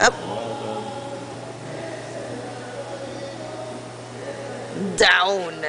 Up. Down.